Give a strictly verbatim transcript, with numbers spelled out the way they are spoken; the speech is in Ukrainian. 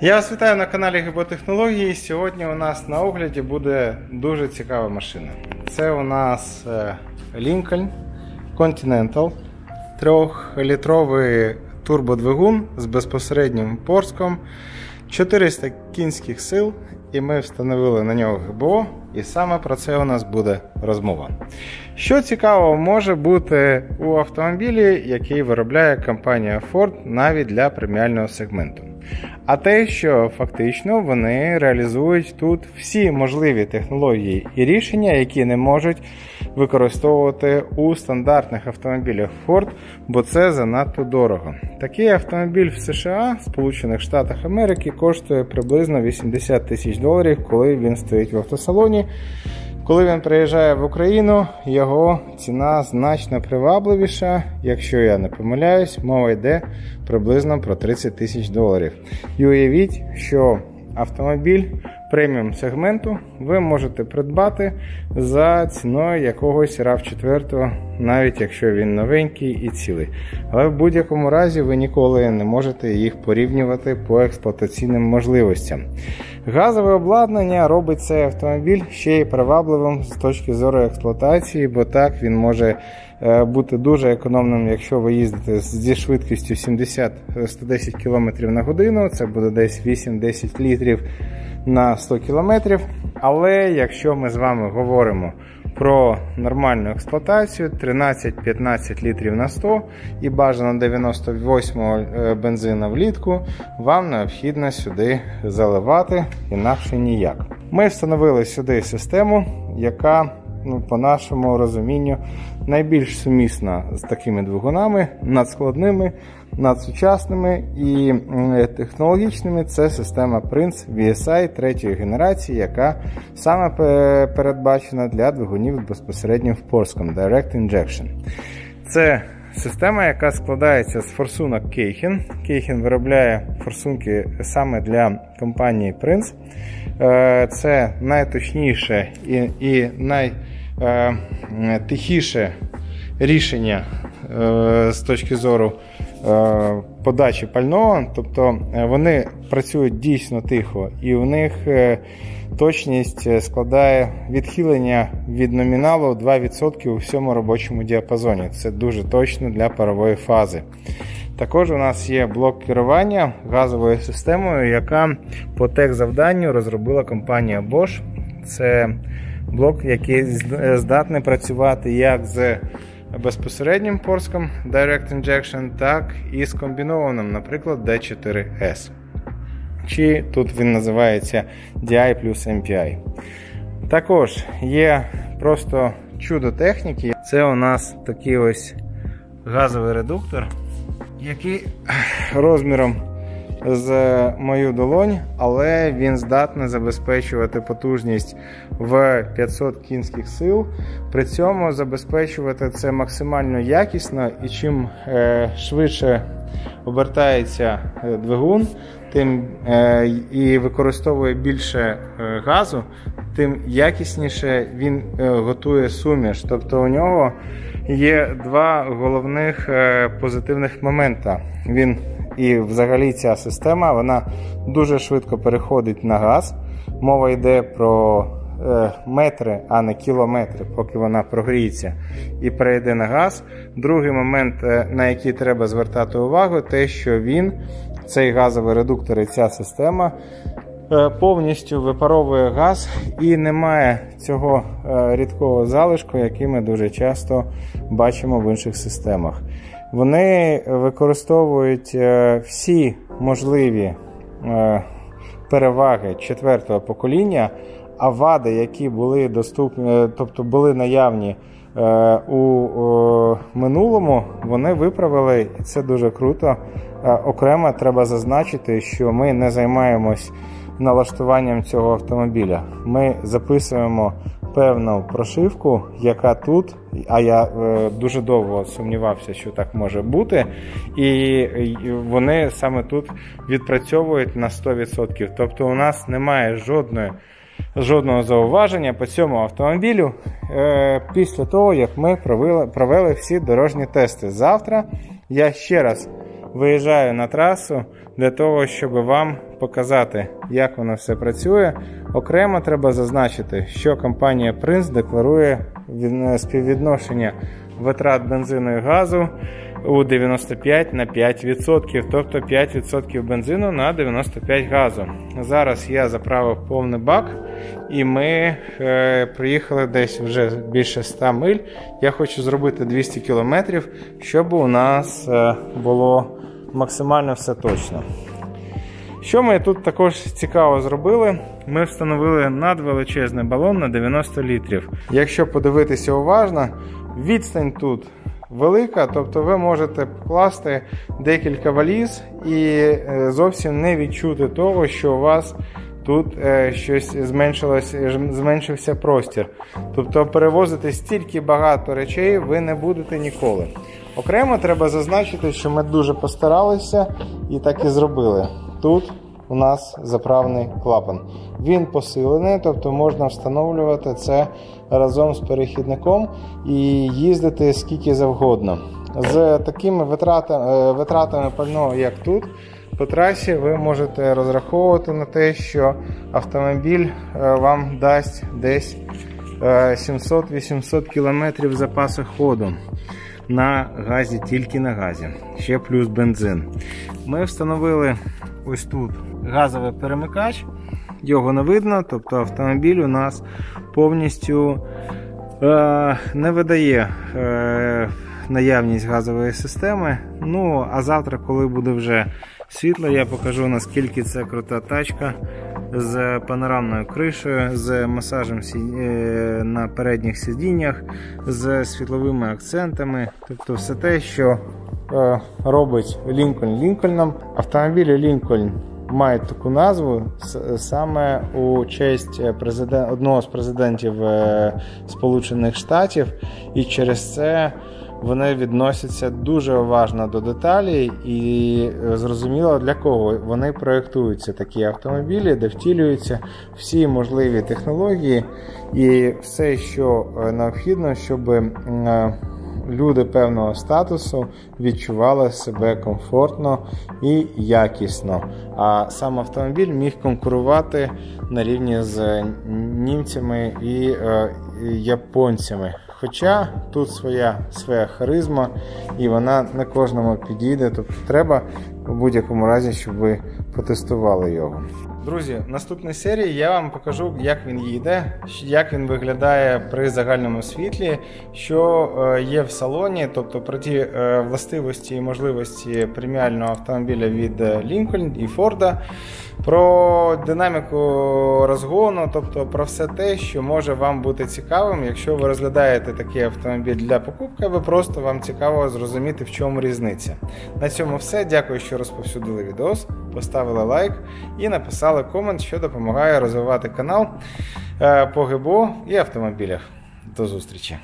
Я вас вітаю на каналі ГБО Технології. Сьогодні у нас на огляді буде дуже цікава машина. Це у нас Lincoln Continental, трьохлітровий турбодвигун з безпосереднім порском, чотириста кінських сил, і ми встановили на нього ГБО, і саме про це у нас буде розмова. Що цікавого може бути у автомобілі, який виробляє компанія Ford навіть для преміального сегменту? А те, що фактично вони реалізують тут всі можливі технології і рішення, які не можуть використовувати у стандартних автомобілях Ford, бо це занадто дорого. Такий автомобіль в США, Сполучених Штатах Америки, коштує приблизно вісімдесят тисяч доларів, коли він стоїть в автосалоні. Коли він приїжджає в Україну, його ціна значно привабливіша, якщо я не помиляюсь, мова йде приблизно про тридцять тисяч доларів. І уявіть, що автомобіль преміум сегменту ви можете придбати за ціною якогось рав чотири, навіть якщо він новенький і цілий. Але в будь-якому разі ви ніколи не можете їх порівнювати по експлуатаційним можливостям. Газове обладнання робить цей автомобіль ще й привабливим з точки зору експлуатації, бо так він може бути дуже економним, якщо ви їздите зі швидкістю сімдесят - сто десять кілометрів на годину, це буде десь вісім-десять літрів на сто кілометрів. Але якщо ми з вами говоримо про нормальну експлуатацію, тринадцять-п'ятнадцять літрів на сто і бажано дев'яносто вісім бензина влітку, вам необхідно сюди заливати, інакше ніяк. Ми встановили сюди систему, яка, ну, по нашому розумінню, найбільш сумісна з такими двигунами, надскладними, надсучасними і технологічними. Це система Prins ві ес ай третьої генерації, яка саме передбачена для двигунів безпосередньо в порском Direct Injection. Це система, яка складається з форсунок Keihin. Keihin виробляє форсунки саме для компанії Prins. Це найточніше і, і найтихіше рішення з точки зору подачі пального, тобто вони працюють дійсно тихо, і у них точність складає відхилення від номіналу два відсотки у всьому робочому діапазоні. Це дуже точно для парової фази. Також у нас є блок керування газовою системою, яка по техзавданню розробила компанія Bosch. Це блок, який здатний працювати як з безпосереднім порском Direct Injection, так і з комбінованим, наприклад, ді чотири ес. Чи тут він називається ді ай плюс ем пі ай. Також є просто чудо техніки. Це у нас такий ось газовий редуктор, який розміром з мою долонь, але він здатний забезпечувати потужність в п'ятсот кінських сил, при цьому забезпечувати це максимально якісно, і чим швидше обертається двигун, тим і використовує більше газу, тим якісніше він готує суміш. Тобто у нього є два головних позитивних момента. Він і взагалі ця система, вона дуже швидко переходить на газ. Мова йде про метри, а не кілометри, поки вона прогріється і перейде на газ. Другий момент, на який треба звертати увагу, те, що він, цей газовий редуктор і ця система, повністю випаровує газ і немає цього рідкого залишку, який ми дуже часто бачимо в інших системах. Вони використовують всі можливі переваги четвертого покоління, а вади, які були доступні, тобто були наявні у минулому, вони виправили, і це дуже круто. Окремо треба зазначити, що ми не займаємось налаштуванням цього автомобіля. Ми записуємо певну прошивку, яка тут, а я дуже довго сумнівався, що так може бути, і вони саме тут відпрацьовують на сто відсотків. Тобто у нас немає жодної Жодного зауваження по цьому автомобілю після того, як ми провели, провели всі дорожні тести. Завтра я ще раз виїжджаю на трасу для того, щоб вам показати, як воно все працює. Окремо треба зазначити, що компанія Prins декларує співвідношення витрат бензину і газу у дев'яносто п'ять на п'ять відсотків, тобто п'ять відсотків бензину на дев'яносто п'ять відсотків газу. Зараз я заправив повний бак і ми е, проїхали десь вже більше ста миль. Я хочу зробити двісті кілометрів, щоб у нас е, було максимально все точно. Що ми тут також цікаво зробили? Ми встановили надвеличезний балон на дев'яносто літрів. Якщо подивитися уважно, відстань тут велика, тобто ви можете покласти декілька валіз і зовсім не відчути того, що у вас тут щось зменшилось, зменшився простір. Тобто перевозити стільки багато речей ви не будете ніколи. Окремо треба зазначити, що ми дуже постаралися і так і зробили. Тут у нас заправний клапан. Він посилений, тобто можна встановлювати це разом з перехідником і їздити скільки завгодно. З такими витратами, витратами пального, як тут, по трасі ви можете розраховувати на те, що автомобіль вам дасть десь сімсот-вісімсот кілометрів запасу ходу. На газі, тільки на газі. Ще плюс бензин. Ми встановили ось тут газовий перемикач. Його не видно, тобто автомобіль у нас повністю е, не видає е, наявність газової системи. Ну, а завтра, коли буде вже світло, я покажу, наскільки це крута тачка з панорамною кришею, з масажем на передніх сидіннях, з світловими акцентами. Тобто все те, що робить Lincoln Lincoln. Автомобілі Lincoln мають таку назву саме у честь президент, одного з президентів Сполучених Штатів, і через це вони відносяться дуже уважно до деталей і зрозуміло, для кого вони проєктуються, такі автомобілі, де втілюються всі можливі технології і все, що необхідно, щоб люди певного статусу відчували себе комфортно і якісно. А сам автомобіль міг конкурувати на рівні з німцями і японцями. Хоча тут своя, своя харизма і вона на кожному підійде, тобто треба в будь-якому разі, щоб ви потестували його. Друзі, в наступній серії я вам покажу, як він їде, як він виглядає при загальному світлі, що є в салоні, тобто про ті властивості і можливості преміального автомобіля від Lincoln і Ford, про динаміку розгону, тобто про все те, що може вам бути цікавим. Якщо ви розглядаєте такий автомобіль для покупки, ви просто вам цікаво зрозуміти, в чому різниця. На цьому все. Дякую, що розповсюдили відео, поставили лайк і написали комент, що допомагає розвивати канал по ГБО і автомобілях. До зустрічі!